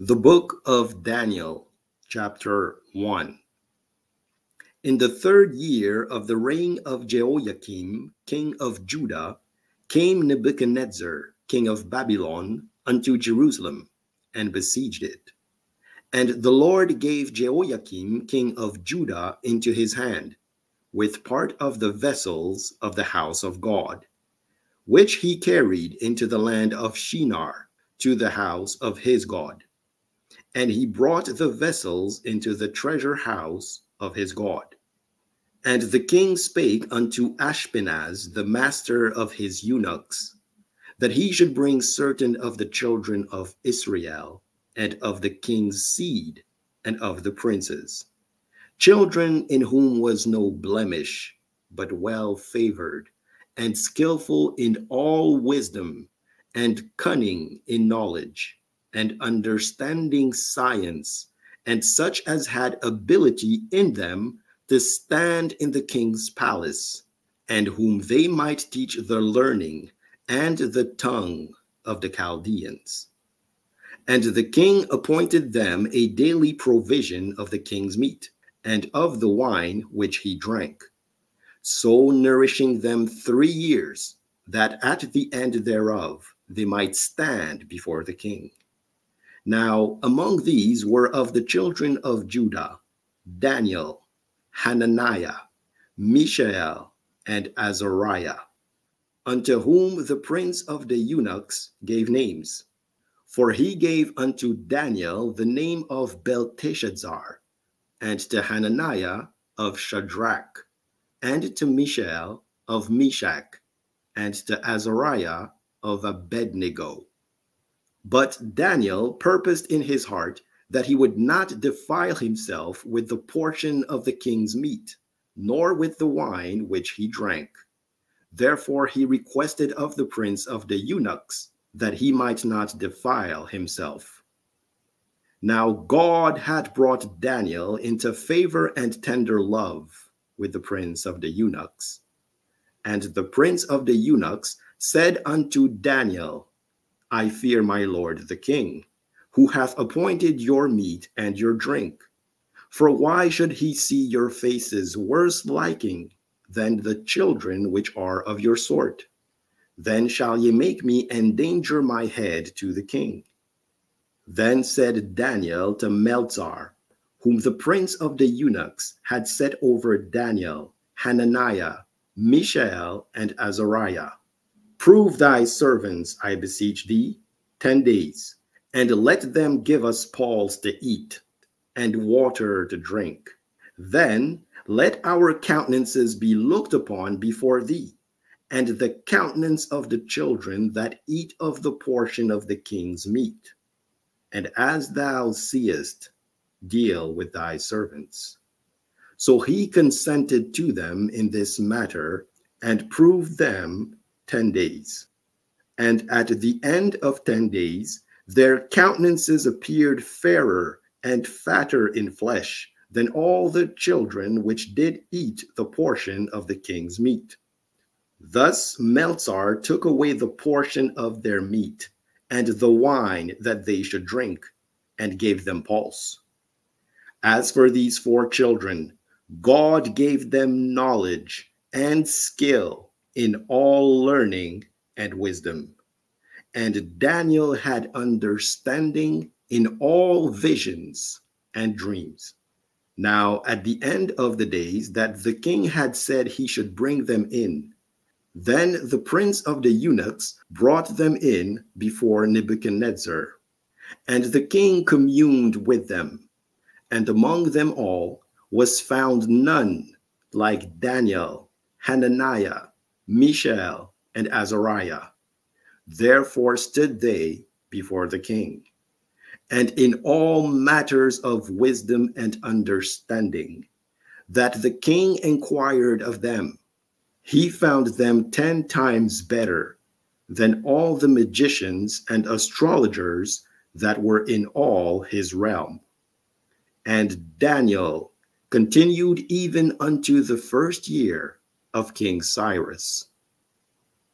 The book of Daniel, chapter 1. In the third year of the reign of Jehoiakim, king of Judah, came Nebuchadnezzar, king of Babylon, unto Jerusalem, and besieged it. And the Lord gave Jehoiakim, king of Judah, into his hand, with part of the vessels of the house of God, which he carried into the land of Shinar, to the house of his God. And he brought the vessels into the treasure house of his God. And the king spake unto Ashpenaz, the master of his eunuchs, that he should bring certain of the children of Israel, and of the king's seed, and of the princes, children in whom was no blemish, but well favored, and skillful in all wisdom, and cunning in knowledge, and understanding science, and such as had ability in them to stand in the king's palace, and whom they might teach the learning and the tongue of the Chaldeans. And the king appointed them a daily provision of the king's meat, and of the wine which he drank, so nourishing them 3 years, that at the end thereof they might stand before the king. Now among these were of the children of Judah, Daniel, Hananiah, Mishael, and Azariah, unto whom the prince of the eunuchs gave names. For he gave unto Daniel the name of Belteshazzar, and to Hananiah of Shadrach, and to Mishael of Meshach, and to Azariah of Abednego. But Daniel purposed in his heart that he would not defile himself with the portion of the king's meat, nor with the wine which he drank. Therefore he requested of the prince of the eunuchs that he might not defile himself. Now God had brought Daniel into favor and tender love with the prince of the eunuchs. And the prince of the eunuchs said unto Daniel, I fear my lord the king, who hath appointed your meat and your drink. For why should he see your faces worse liking than the children which are of your sort? Then shall ye make me endanger my head to the king. Then said Daniel to Melzar, whom the prince of the eunuchs had set over Daniel, Hananiah, Mishael, and Azariah, Prove thy servants, I beseech thee, 10 days, and let them give us pulse to eat and water to drink. Then let our countenances be looked upon before thee, and the countenance of the children that eat of the portion of the king's meat. And as thou seest, deal with thy servants. So he consented to them in this matter, and proved them 10 days. And at the end of 10 days, their countenances appeared fairer and fatter in flesh than all the children which did eat the portion of the king's meat. Thus Melzar took away the portion of their meat and the wine that they should drink, and gave them pulse. As for these 4 children, God gave them knowledge and skill in all learning and wisdom. And Daniel had understanding in all visions and dreams. Now at the end of the days that the king had said he should bring them in, then the prince of the eunuchs brought them in before Nebuchadnezzar. And the king communed with them, and among them all was found none like Daniel, Hananiah, Mishael, and Azariah. Therefore stood they before the king, and in all matters of wisdom and understanding, that the king inquired of them, he found them 10 times better than all the magicians and astrologers that were in all his realm. And Daniel continued even unto the first year of King Cyrus.